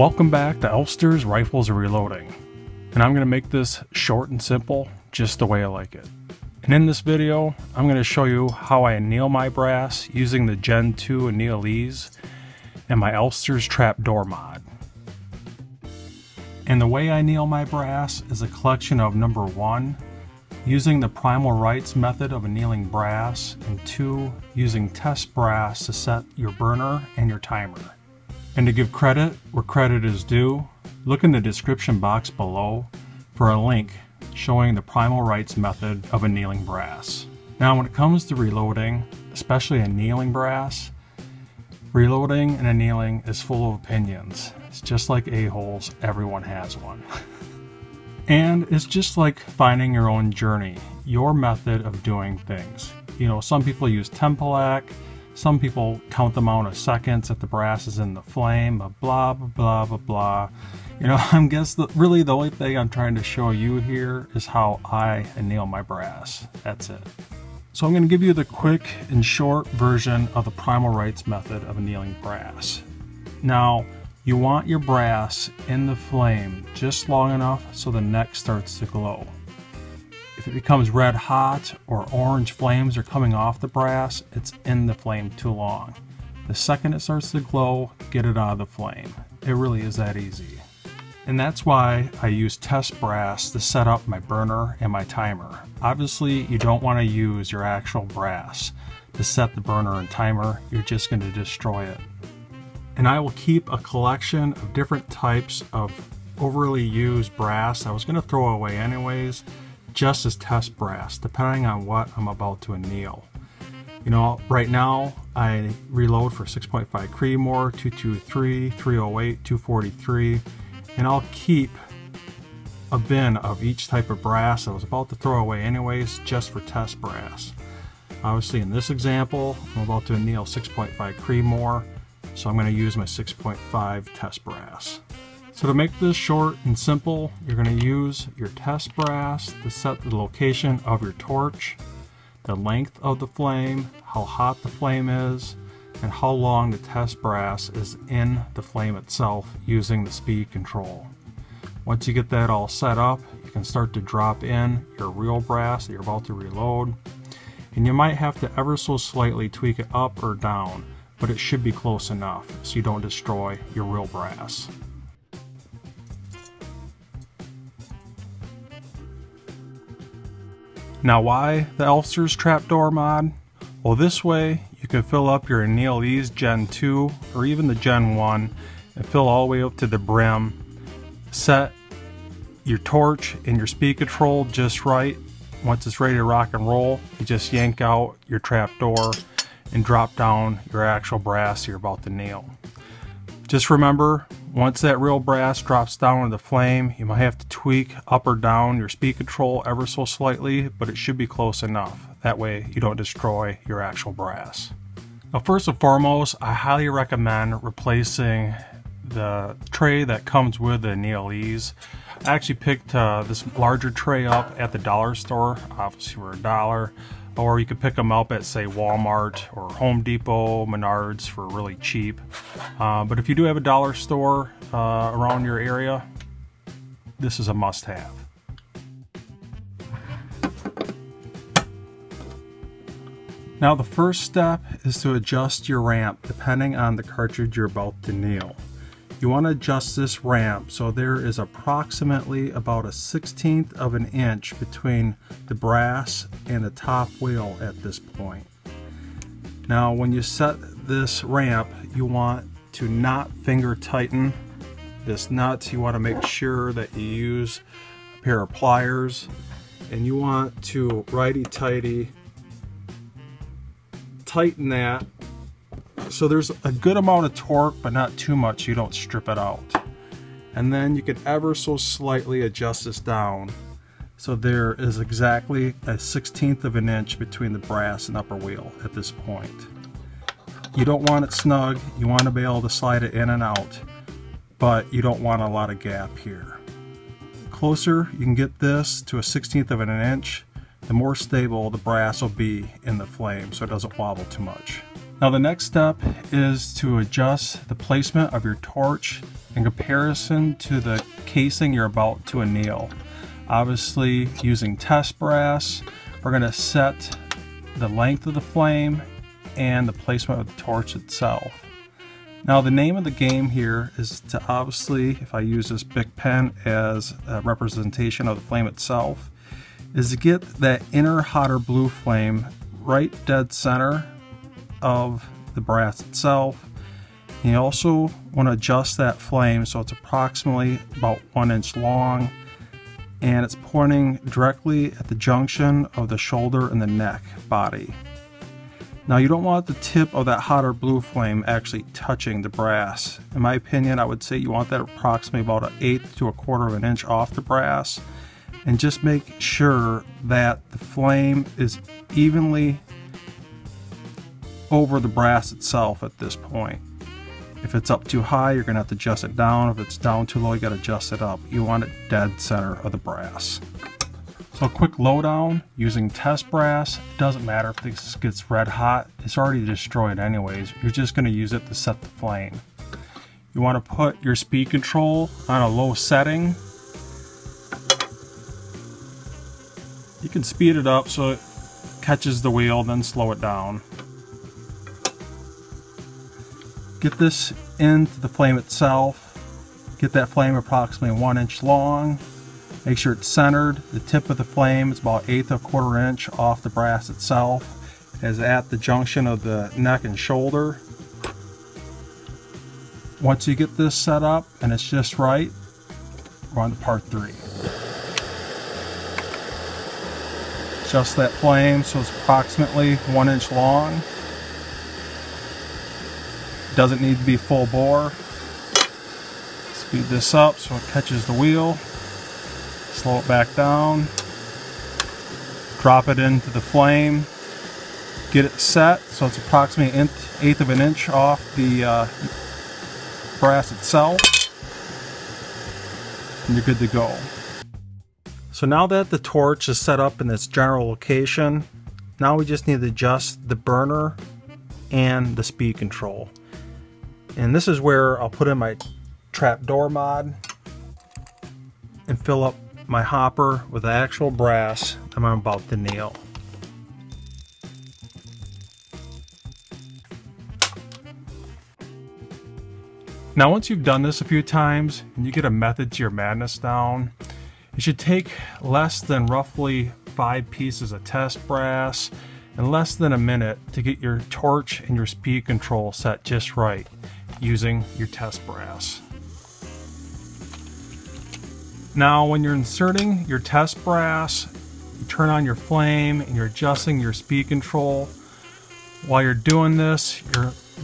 Welcome back to Elfster's Rifles and Reloading, and I'm going to make this short and simple, just the way I like it. And in this video, I'm going to show you how I anneal my brass using the Gen 2 Annealeez and my Elfster's trapdoor mod. And the way I anneal my brass is a collection of number 1, using the Primal Rights method of annealing brass, and 2, using test brass to set your burner and your timer. And to give credit where credit is due, look in the description box below for a link showing the Primal Rights method of annealing brass. Now when it comes to reloading, especially annealing brass, reloading and annealing is full of opinions. It's just like a-holes, everyone has one. And it's just like finding your own journey, your method of doing things. You know, some people use Templac, some people count the amount of seconds that the brass is in the flame, blah, blah, blah, blah, blah. You know, I guess really the only thing I'm trying to show you here is how I anneal my brass. That's it. So I'm going to give you the quick and short version of the Primal Rights method of annealing brass. Now, you want your brass in the flame just long enough so the neck starts to glow. If it becomes red hot or orange flames are coming off the brass, it's in the flame too long. The second it starts to glow, get it out of the flame. It really is that easy. And that's why I use test brass to set up my burner and my timer. Obviously, you don't want to use your actual brass to set the burner and timer. You're just going to destroy it. And I will keep a collection of different types of overly used brass I was going to throw away anyways, just as test brass, depending on what I'm about to anneal. You know, right now I reload for 6.5 Creedmoor, 223, 308, 243, and I'll keep a bin of each type of brass I was about to throw away anyways, just for test brass. Obviously in this example, I'm about to anneal 6.5 Creedmoor, so I'm going to use my 6.5 test brass. So to make this short and simple, you're going to use your test brass to set the location of your torch, the length of the flame, how hot the flame is, and how long the test brass is in the flame itself using the speed control. Once you get that all set up, you can start to drop in your real brass that you're about to reload, and you might have to ever so slightly tweak it up or down, but it should be close enough so you don't destroy your real brass. Now why the Elfster's trapdoor mod? Well, this way you can fill up your Annealeez Gen 2 or even the Gen 1 and fill all the way up to the brim. Set your torch and your speed control just right. Once it's ready to rock and roll, you just yank out your trapdoor and drop down your actual brass you're about to anneal. Just remember, once that real brass drops down in the flame, you might have to tweak up or down your speed control ever so slightly, but it should be close enough. That way you don't destroy your actual brass. Now first and foremost, I highly recommend replacing the tray that comes with the Annealeez. I actually picked this larger tray up at the dollar store, obviously for $1, or you could pick them up at say Walmart or Home Depot, Menards for really cheap. But if you do have a dollar store around your area, this is a must-have. Now the first step is to adjust your ramp depending on the cartridge you're about to anneal. You want to adjust this ramp so there is approximately about a 1/16 of an inch between the brass and the top wheel at this point. Now when you set this ramp, you want to not finger tighten this nut. You want to make sure that you use a pair of pliers, and you want to righty-tighty tighten that. So there's a good amount of torque, but not too much, you don't strip it out. And then you can ever so slightly adjust this down so there is exactly a 1/16 of an inch between the brass and upper wheel at this point. You don't want it snug, you want to be able to slide it in and out, but you don't want a lot of gap here. The closer you can get this to a 1/16 of an inch, the more stable the brass will be in the flame so it doesn't wobble too much. Now the next step is to adjust the placement of your torch in comparison to the casing you're about to anneal. Obviously, using test brass, we're going to set the length of the flame and the placement of the torch itself. Now the name of the game here is to obviously, if I use this big pen as a representation of the flame itself, is to get that inner hotter blue flame right dead center of the brass itself. And you also want to adjust that flame so it's approximately about 1 inch long and it's pointing directly at the junction of the shoulder and the neck body. Now you don't want the tip of that hotter blue flame actually touching the brass. In my opinion, I would say you want that approximately about 1/8 to 1/4 of an inch off the brass, and just make sure that the flame is evenly over the brass itself at this point. If it's up too high, you're going to have to adjust it down. If it's down too low, you got to adjust it up. You want it dead center of the brass. So a quick lowdown using test brass. It doesn't matter if this gets red hot. It's already destroyed anyways. You're just going to use it to set the flame. You want to put your speed control on a low setting. You can speed it up so it catches the wheel, then slow it down. Get this into the flame itself. Get that flame approximately 1 inch long. Make sure it's centered. The tip of the flame is about 1/8 to 1/4 inch off the brass itself. It is at the junction of the neck and shoulder. Once you get this set up and it's just right, we're on to part 3. Adjust that flame so it's approximately 1 inch long. Doesn't need to be full bore. Speed this up so it catches the wheel. Slow it back down. Drop it into the flame. Get it set so it's approximately 1/8 of an inch off the brass itself. And you're good to go. So now that the torch is set up in its general location, now we just need to adjust the burner and the speed control. And this is where I'll put in my trapdoor mod and fill up my hopper with the actual brass I'm about to anneal. Now once you've done this a few times and you get a method to your madness down, it should take less than roughly 5 pieces of test brass and less than a minute to get your torch and your speed control set just right using your test brass. Now when you're inserting your test brass, you turn on your flame and you're adjusting your speed control. While you're doing this,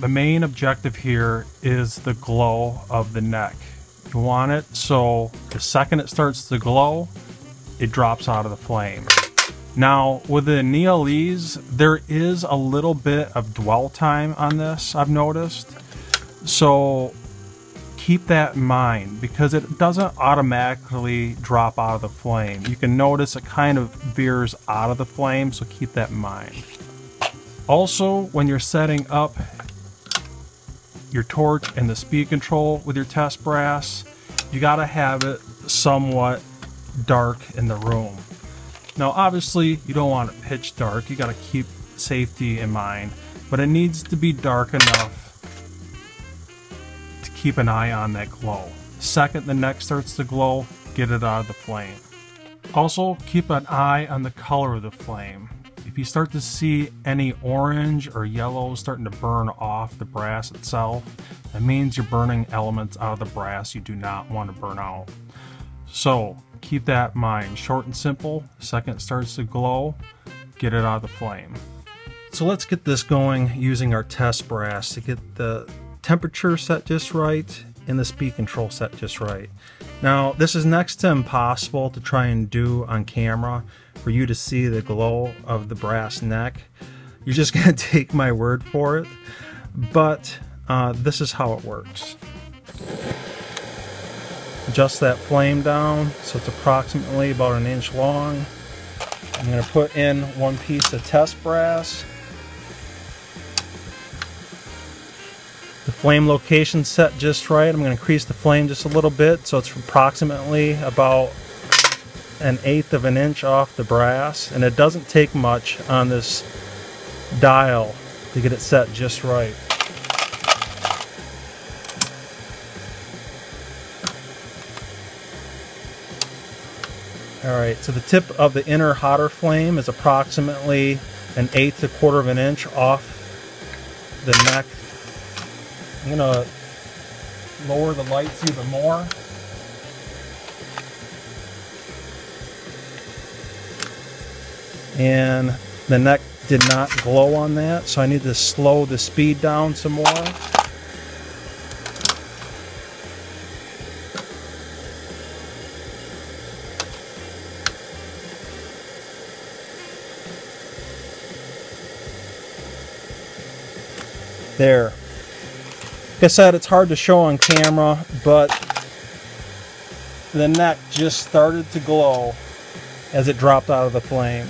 the main objective here is the glow of the neck. You want it so the second it starts to glow, it drops out of the flame. Now with the Annealeez, there is a little bit of dwell time on this, I've noticed. So keep that in mind because it doesn't automatically drop out of the flame. You can notice it kind of veers out of the flame, so keep that in mind. Also, when you're setting up your torch and the speed control with your test brass, you got to have it somewhat dark in the room. Now obviously you don't want it pitch dark, you got to keep safety in mind, but it needs to be dark enough to keep an eye on that glow. The second the neck starts to glow, get it out of the flame. Also keep an eye on the color of the flame. If you start to see any orange or yellow starting to burn off the brass itself, that means you're burning elements out of the brass you do not want to burn out. So keep that in mind. Short and simple. Second it starts to glow, get it out of the flame. So let's get this going using our test brass to get the temperature set just right and the speed control set just right. Now this is next to impossible to try and do on camera for you to see the glow of the brass neck. You're just going to take my word for it, but this is how it works. Adjust that flame down so it's approximately about 1 inch long. I'm going to put in 1 piece of test brass. the flame location set just right. I'm going to increase the flame just a little bit so it's approximately about 1/8 of an inch off the brass, and it doesn't take much on this dial to get it set just right. Alright, so the tip of the inner hotter flame is approximately 1/8 to 1/4 of an inch off the neck. I'm going to lower the lights even more. And the neck did not glow on that, so I need to slow the speed down some more. There. Like I said, it's hard to show on camera, but the neck just started to glow as it dropped out of the flame.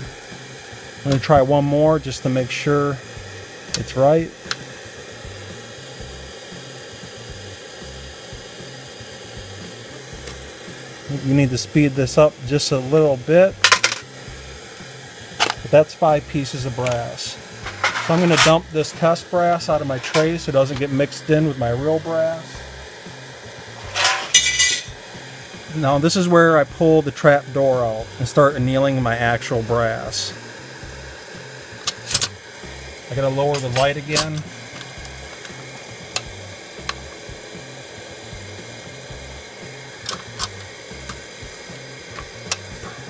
I'm going to try one more just to make sure it's right. You need to speed this up just a little bit. But that's 5 pieces of brass. So I'm going to dump this test brass out of my tray so it doesn't get mixed in with my real brass. Now this is where I pull the trap door out and start annealing my actual brass. I gotta lower the light again.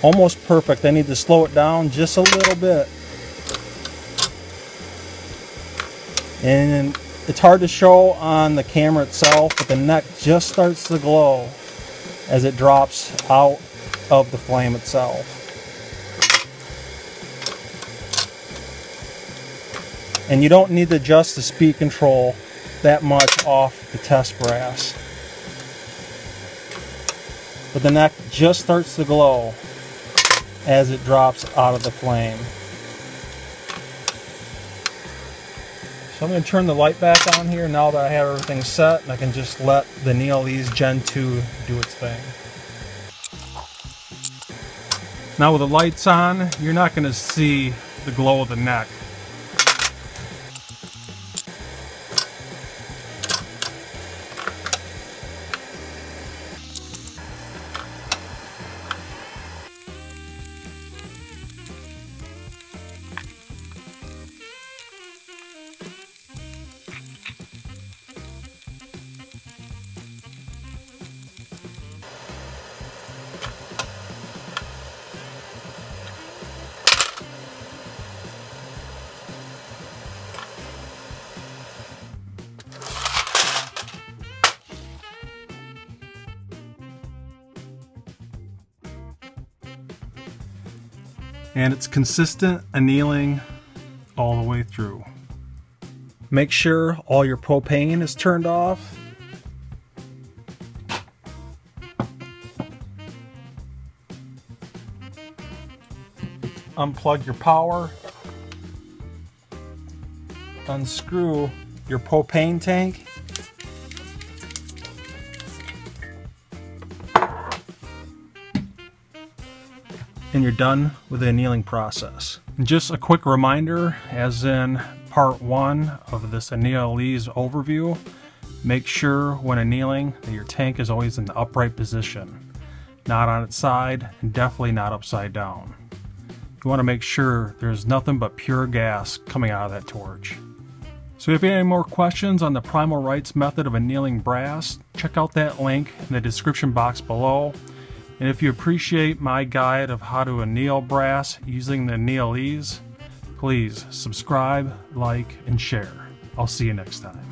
Almost perfect. I need to slow it down just a little bit. And it's hard to show on the camera itself, but the neck just starts to glow as it drops out of the flame itself. And you don't need to adjust the speed control that much off the test brass. But the neck just starts to glow as it drops out of the flame. So I'm going to turn the light back on here now that I have everything set, and I can just let the Annealeez Gen 2 do its thing. Now with the lights on, you're not going to see the glow of the neck. And it's consistent annealing all the way through. Make sure all your propane is turned off. Unplug your power. Unscrew your propane tank. And you're done with the annealing process. And just a quick reminder, as in part 1 of this Annealeez overview, make sure when annealing that your tank is always in the upright position, not on its side, and definitely not upside down. You want to make sure there's nothing but pure gas coming out of that torch. So if you have any more questions on the Primal Rights method of annealing brass, check out that link in the description box below. And if you appreciate my guide of how to anneal brass using the Annealeez, please subscribe, like, and share. I'll see you next time.